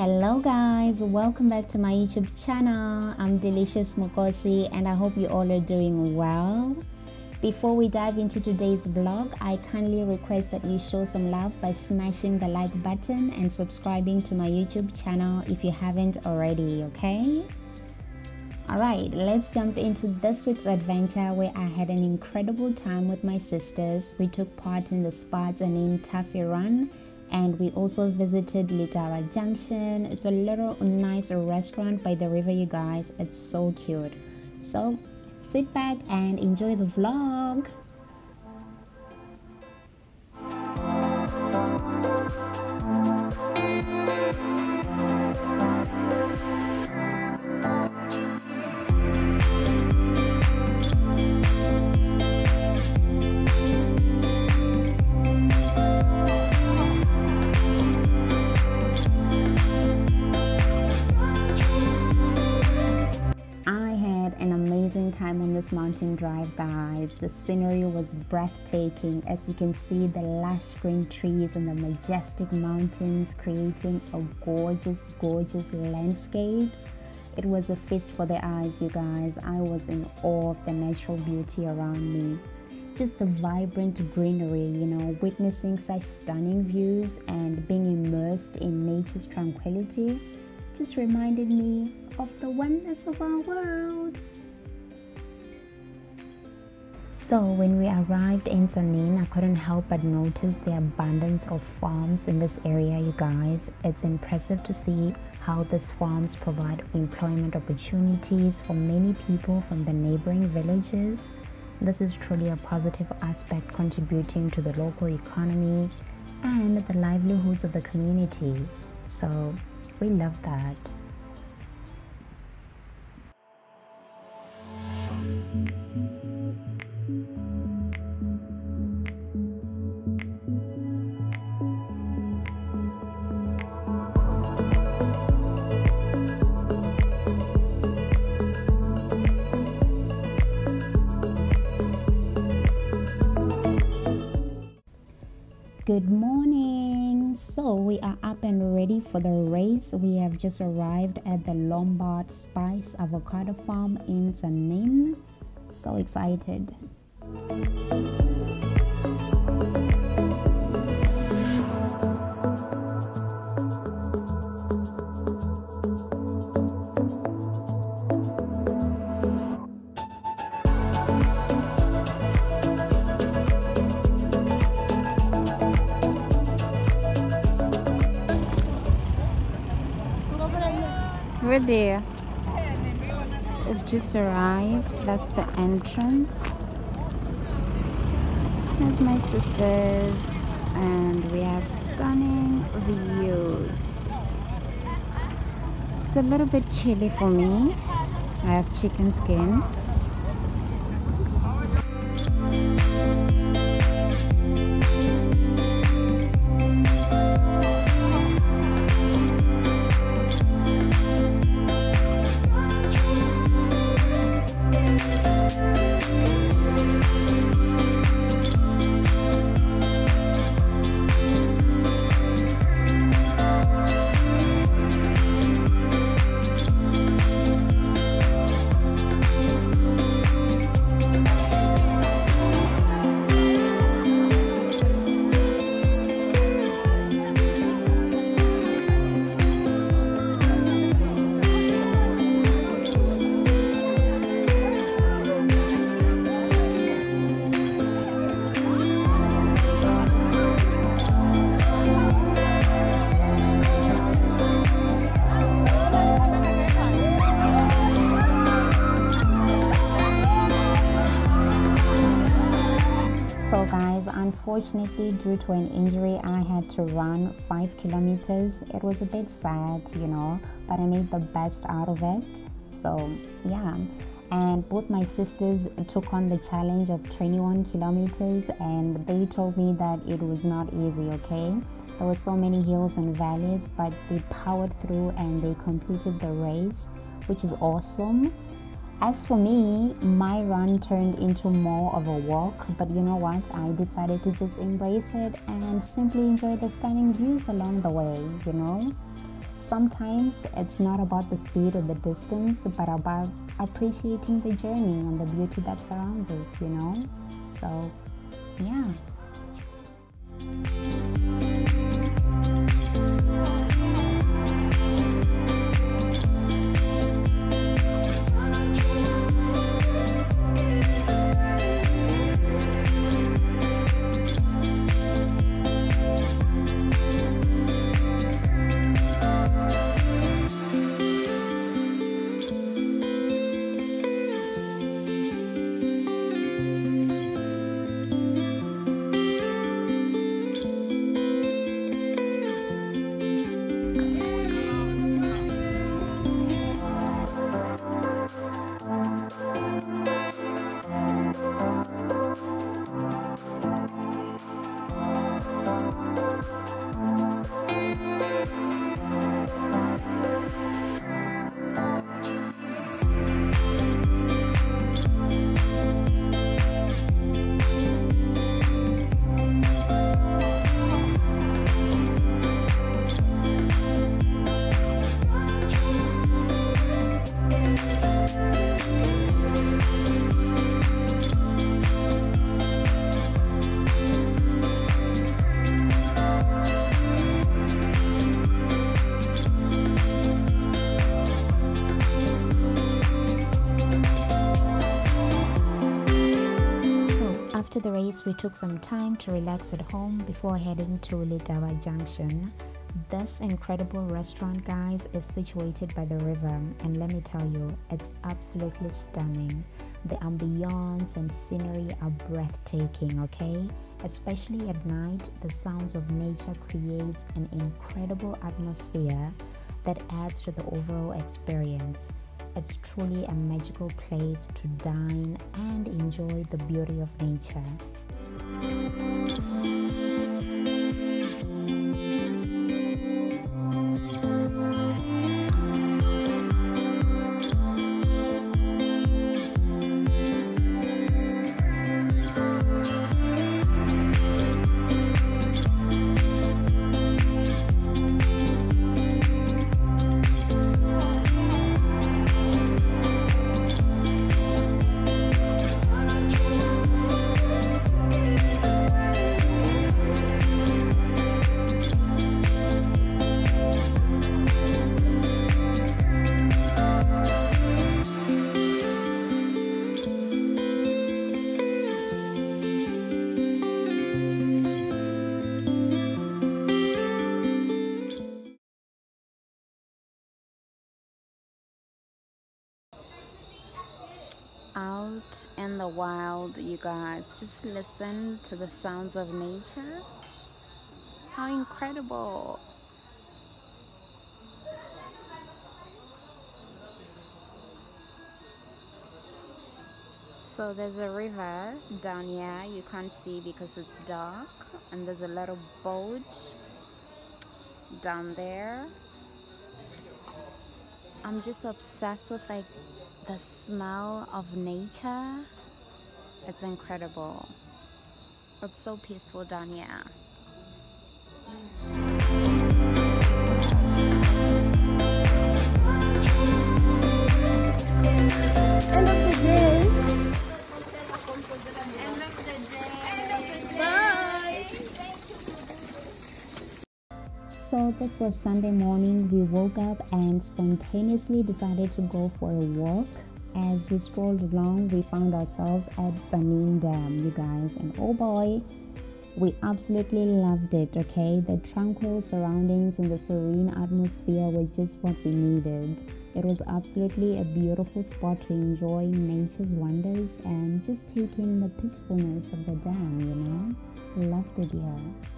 Hello guys, welcome back to my YouTube channel. I'm Delicious Mukosi and I hope you all are doing well. Before we dive into today's vlog, I kindly request that you show some love by smashing the like button and subscribing to my YouTube channel if you haven't already, okay? Alright, let's jump into this week's adventure where I had an incredible time with my sisters. We took part in the Spar Tzaneen Tuffy Run. And we also visited Letaba Junction. It's a little nice restaurant by the river, you guys. It's so cute. So sit back and enjoy the vlog. On this mountain drive, guys, the scenery was breathtaking. As you can see, the lush green trees and the majestic mountains creating a gorgeous landscapes. It was a feast for the eyes, you guys. I was in awe of the natural beauty around me, just the vibrant greenery, you know, witnessing such stunning views and being immersed in nature's tranquility just reminded me of the oneness of our world. So when we arrived in Sanin, I couldn't help but notice the abundance of farms in this area, you guys. It's impressive to see how these farms provide employment opportunities for many people from the neighboring villages. This is truly a positive aspect contributing to the local economy and the livelihoods of the community. So we love that. Good morning. So we are up and ready for the race. We have just arrived at the Lombard Spice Avocado Farm in Sanin. So excited. We're there. We've just arrived. That's the entrance. There's my sisters, and we have stunning views. It's a little bit chilly for me. I have chicken skin. So guys, unfortunately due to an injury I had to run 5 kilometers. It was a bit sad, you know, but I made the best out of it. So yeah, and both my sisters took on the challenge of 21 kilometers, and they told me that it was not easy, okay? There were so many hills and valleys, but they powered through and they completed the race, which is awesome. As for me, my run turned into more of a walk, but you know what? I decided to just embrace it and simply enjoy the stunning views along the way, you know? Sometimes it's not about the speed or the distance, but about appreciating the journey and the beauty that surrounds us, you know? So, yeah. After the race, we took some time to relax at home before heading to Letaba Junction. This incredible restaurant, guys, is situated by the river, and let me tell you, it's absolutely stunning. The ambiance and scenery are breathtaking, okay? Especially at night, the sounds of nature creates an incredible atmosphere that adds to the overall experience. It's truly a magical place to dine and enjoy the beauty of nature. Out in the wild, you guys, just listen to the sounds of nature. How incredible! So there's a river down here, you can't see because it's dark, and there's a little boat down there. I'm just obsessed with like the smell of nature. It's incredible. It's so peaceful down here. So this was Sunday morning. We woke up and spontaneously decided to go for a walk. As we strolled along, we found ourselves at Tzaneen Dam, you guys, and oh boy, we absolutely loved it, okay? The tranquil surroundings and the serene atmosphere were just what we needed. It was absolutely a beautiful spot to enjoy nature's wonders and just take in the peacefulness of the dam, you know? Loved it here.